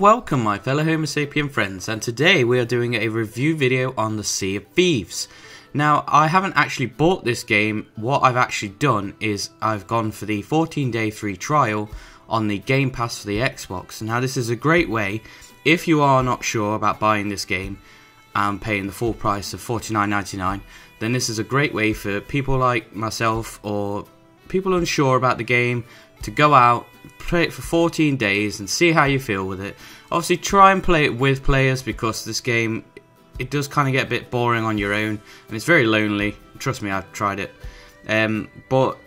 and welcome my fellow Homo sapien friends, and today we are doing a review video on the Sea of Thieves. Now, I haven't actually bought this game. What I've actually done is I've gone for the 14-day free trial on the Game Pass for the Xbox. Now, this is a great way, if you are not sure about buying this game and paying the full price of $49.99, then this is a great way for people like myself or people unsure about the game to go out, play it for 14 days and see how you feel with it. Obviously, try and play it with players, because this game, it does kind of get a bit boring on your own, and it's very lonely. Trust me, I've tried it. But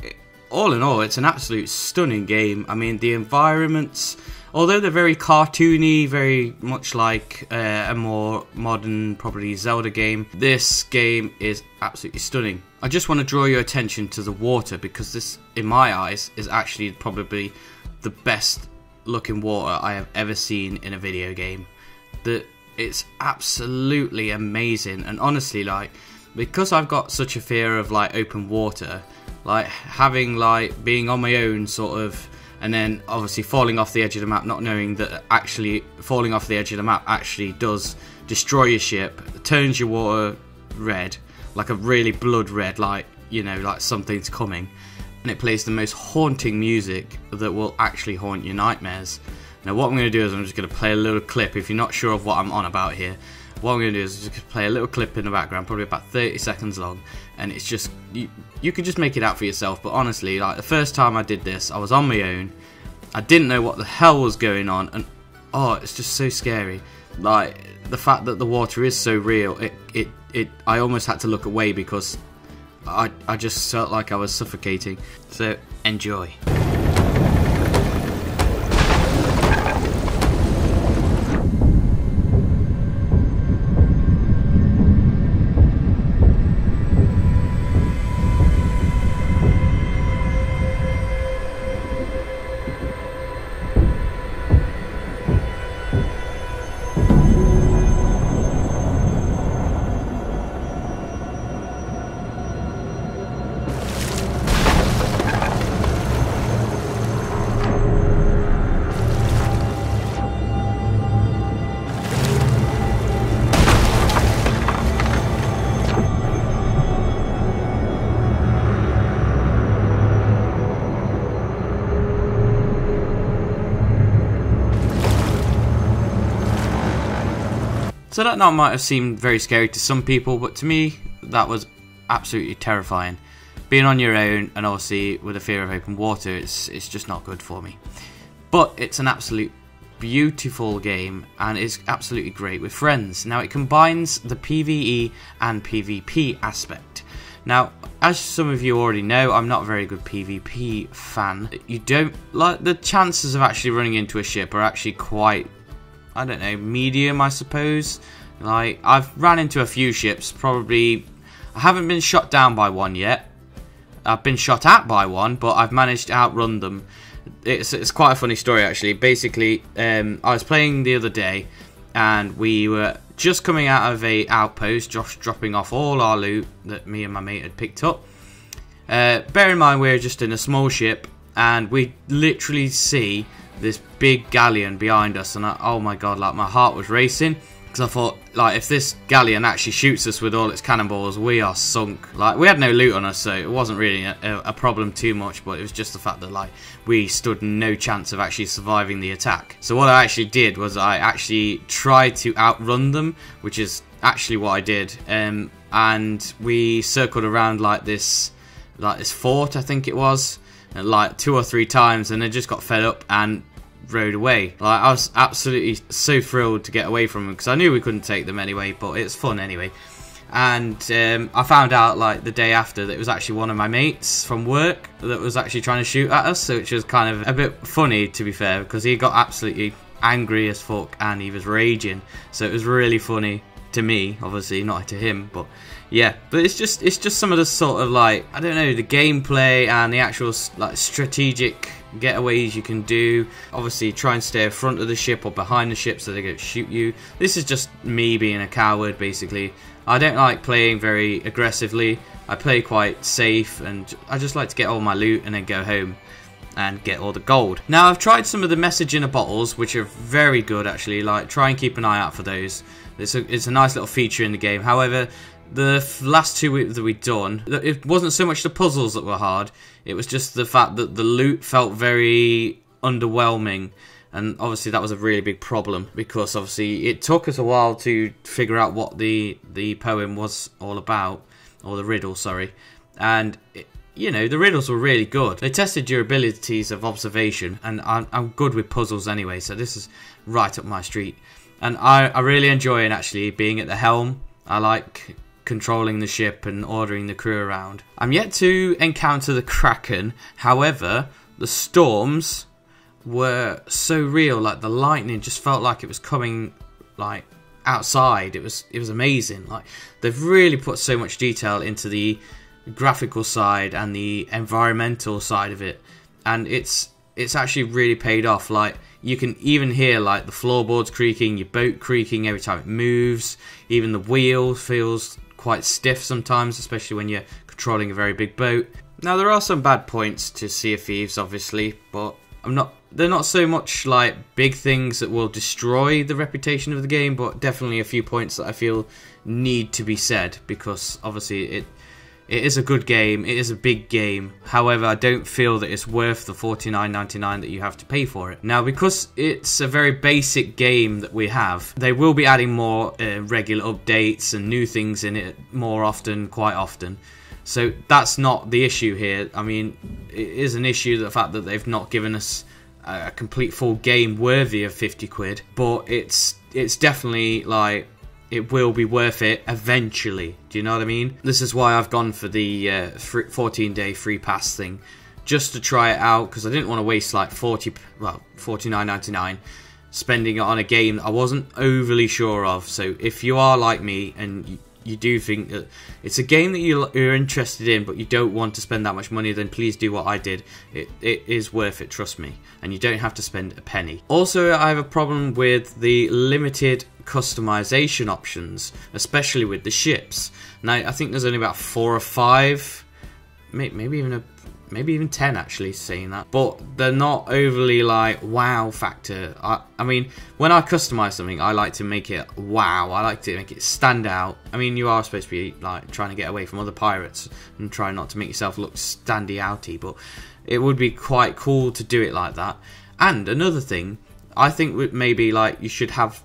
all in all, it's an absolute stunning game. I mean, the environments, although they're very cartoony, very much like a more modern, probably Zelda game, this game is absolutely stunning. I just want to draw your attention to the water, because this, in my eyes, is actually probably the best looking water I have ever seen in a video game. It's absolutely amazing, and honestly, like, because I've got such a fear of like open water, like having like being on my own sort of, and then obviously falling off the edge of the map, not knowing that actually falling off the edge of the map actually does destroy your ship, turns your water red, like a really blood red, like, you know, like something's coming, and it plays the most haunting music that will actually haunt your nightmares. Now what I'm going to do is I'm just going to play a little clip. If you're not sure of what I'm on about here, what I'm going to do is just play a little clip in the background, probably about 30 seconds long, and it's just, you can just make it out for yourself. But honestly, like, the first time I did this, I was on my own, I didn't know what the hell was going on, and oh, it's just so scary. Like, the fact that the water is so real, I almost had to look away because I just felt like I was suffocating. So enjoy. So that might have seemed very scary to some people, but to me, that was absolutely terrifying. Being on your own, and obviously with a fear of open water, it's just not good for me. But it's an absolute beautiful game, and it's absolutely great with friends. Now, it combines the PvE and PvP aspect. Now, as some of you already know, I'm not a very good PvP fan. You don't, like, the chances of actually running into a ship are actually quite, I don't know, medium, I suppose. Like, I've ran into a few ships, probably. I haven't been shot down by one yet. I've been shot at by one, but I've managed to outrun them. It's quite a funny story, actually. Basically, I was playing the other day, and we were just coming out of a outpost, just dropping off all our loot that me and my mate had picked up. Bear in mind, we're just in a small ship, and we literally see this big galleon behind us, and oh my god, like, my heart was racing, because I thought, like, if this galleon actually shoots us with all its cannonballs, we are sunk. Like, we had no loot on us, so it wasn't really a problem too much, but it was just the fact that, like, we stood no chance of actually surviving the attack. So what I actually did was I actually tried to outrun them, which is actually what I did, and we circled around like this fort, I think it was, like 2 or 3 times, and they just got fed up and rode away. Like, I was absolutely so thrilled to get away from them, because I knew we couldn't take them anyway, but it's fun anyway. And I found out, like, the day after that it was actually one of my mates from work that was actually trying to shoot at us, so which was kind of a bit funny, to be fair, because he got absolutely angry as fuck and he was raging, so it was really funny to me, obviously, not to him. But yeah, but it's just some of the sort of, like, I don't know, the gameplay and the actual, like, strategic getaways you can do. Obviously, try and stay in front of the ship or behind the ship so they don't shoot you. This is just me being a coward, basically. I don't like playing very aggressively. I play quite safe, and I just like to get all my loot and then go home. and get all the gold. Now I've tried some of the message in the bottles, which are very good actually, like try and keep an eye out for those. It's a nice little feature in the game. However, the last two that we'd done, it wasn't so much the puzzles that were hard, it was just the fact that the loot felt very underwhelming. And obviously that was a really big problem, because obviously it took us a while to figure out what the poem was all about, or the riddle, sorry. And it, you know, the riddles were really good. They tested your abilities of observation, and I'm good with puzzles anyway, so this is right up my street. And I really enjoy it actually, being at the helm. I like controlling the ship and ordering the crew around. I'm yet to encounter the Kraken, however, the storms were so real, like the lightning just felt like it was coming like outside. It was amazing. Like they've really put so much detail into the graphical side and the environmental side of it, and it's actually really paid off. Like you can even hear like the floorboards creaking, your boat creaking every time it moves, even the wheel feels quite stiff sometimes, especially when you're controlling a very big boat. Now there are some bad points to Sea of Thieves obviously, but they're not so much like big things that will destroy the reputation of the game, but definitely a few points that I feel need to be said, because obviously it is a good game, it is a big game. However, I don't feel that it's worth the $49.99 that you have to pay for it. Now, because it's a very basic game that we have, they will be adding more regular updates and new things in it more often, quite often. So that's not the issue here. I mean, it is an issue, the fact that they've not given us a complete full game worthy of 50 quid, but it's definitely like, it will be worth it eventually. Do you know what I mean? This is why I've gone for the 14-day free pass thing, just to try it out, because I didn't want to waste like $49.99 spending it on a game that I wasn't overly sure of. So if you are like me and you do think that it's a game that you're interested in, but you don't want to spend that much money, then please do what I did. It is worth it, trust me, and you don't have to spend a penny. Also, I have a problem with the limited customization options, especially with the ships. Now, I think there's only about 4 or 5, maybe even 10 actually, saying that, but they're not overly like wow factor. I mean, when I customize something, I like to make it wow, I like to make it stand out. I mean, you are supposed to be like trying to get away from other pirates and try not to make yourself look standy outy, but it would be quite cool to do it like that. And another thing, I think maybe like you should have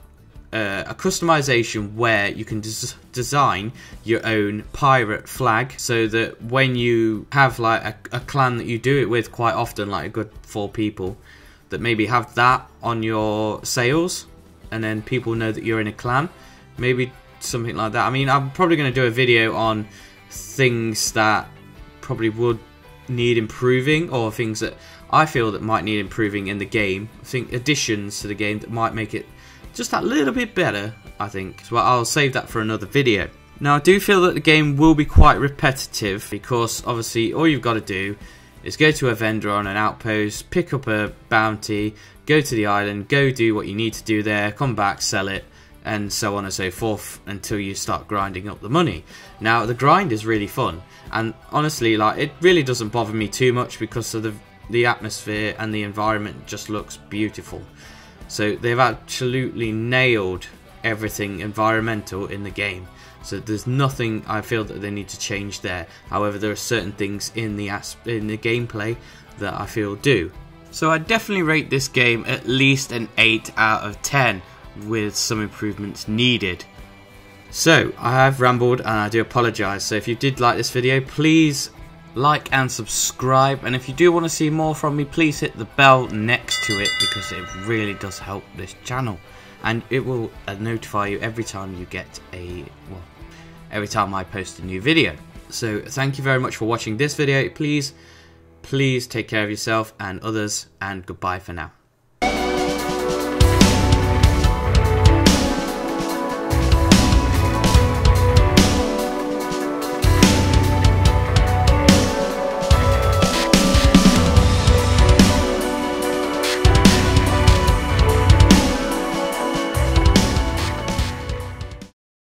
a customization where you can design your own pirate flag, so that when you have like a clan that you do it with quite often, like a good 4 people, that maybe have that on your sails, and then people know that you're in a clan, maybe something like that. I mean, I'm probably going to do a video on things that probably would need improving, or things that I feel that might need improving in the game. I think additions to the game that might make it just that little bit better, I think. So I'll save that for another video. Now I do feel that the game will be quite repetitive, because obviously all you've got to do is go to a vendor on an outpost, pick up a bounty, go to the island, go do what you need to do there, come back, sell it, and so on and so forth, until you start grinding up the money. Now the grind is really fun, and honestly, like, it really doesn't bother me too much, because of the atmosphere and the environment just looks beautiful. So they've absolutely nailed everything environmental in the game. So there's nothing I feel that they need to change there. However, there are certain things in the gameplay that I feel do. So I definitely rate this game at least an 8 out of 10 with some improvements needed. So I have rambled and I do apologise. So if you did like this video, please like and subscribe, and if you do want to see more from me, please hit the bell next to it, because it really does help this channel, and it will notify you every time you get every time I post a new video. So thank you very much for watching this video. Please take care of yourself and others, and goodbye for now.